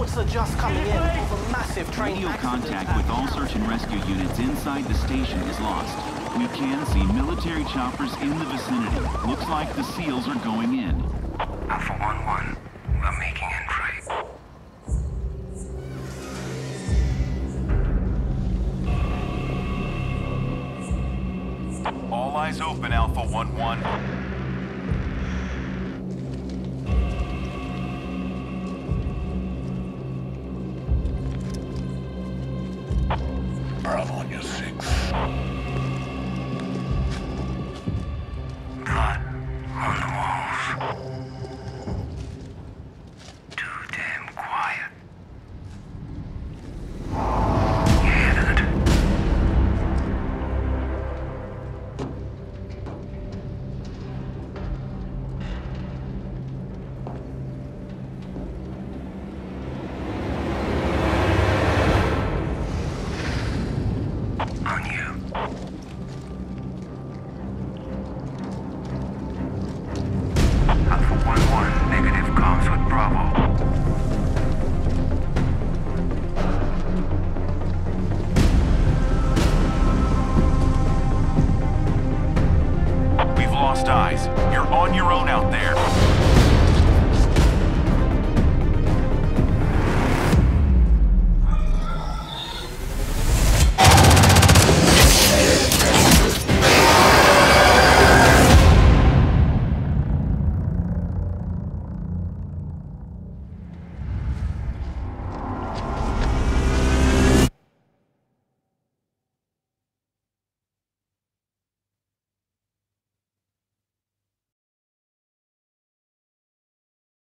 Reports are just coming in of a massive train accident. Radio contact with all search and rescue units inside the station is lost. We can see military choppers in the vicinity. Looks like the SEALs are going in. Alpha 1-1, we're making entry. All eyes open, Alpha 1-1.